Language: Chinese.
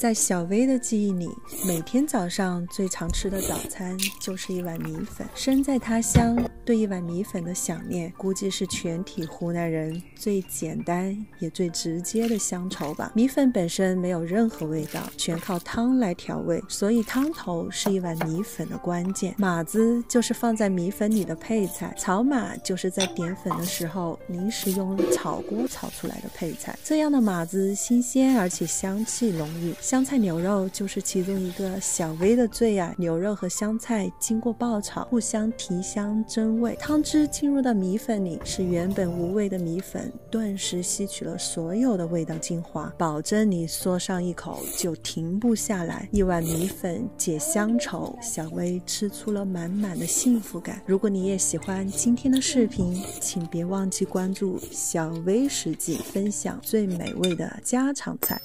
在小薇的记忆里，每天早上最常吃的早餐就是一碗米粉。身在他乡，对一碗米粉的想念，估计是全体湖南人最简单也最直接的乡愁吧。米粉本身没有任何味道，全靠汤来调味，所以汤头是一碗米粉的关键。码子就是放在米粉里的配菜，炒码就是在点粉的时候临时用炒锅炒出来的配菜。这样的码子新鲜而且香气浓郁，香菜牛肉就是其中一个小薇的最爱。牛肉和香菜经过爆炒，互相提香增味，汤汁进入到米粉里，使原本无味的米粉顿时吸取了所有的味道精华，保证你嗦上一口就停不下来。一碗米粉解乡愁，小薇吃出了满满的幸福感。如果你也喜欢今天的视频，请别忘记关注小薇食记，分享最美味的家常菜。